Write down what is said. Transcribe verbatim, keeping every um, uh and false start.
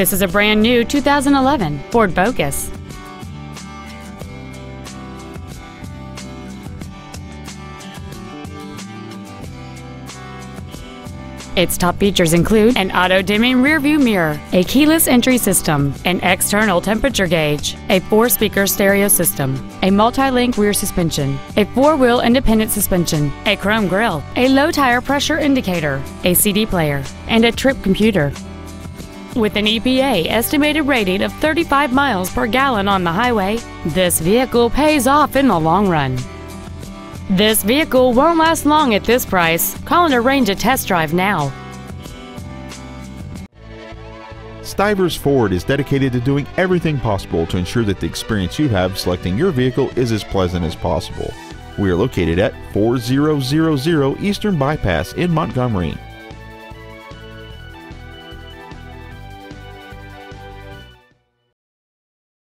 This is a brand new two thousand eleven Ford Focus. Its top features include an auto-dimming rearview mirror, a keyless entry system, an external temperature gauge, a four-speaker stereo system, a multi-link rear suspension, a four-wheel independent suspension, a chrome grille, a low tire pressure indicator, a C D player, and a trip computer. With an E P A estimated rating of thirty-five miles per gallon on the highway, this vehicle pays off in the long run. This vehicle won't last long at this price. Call and arrange a test drive now. Stivers Ford is dedicated to doing everything possible to ensure that the experience you have selecting your vehicle is as pleasant as possible. We are located at four thousand Eastern Bypass in Montgomery.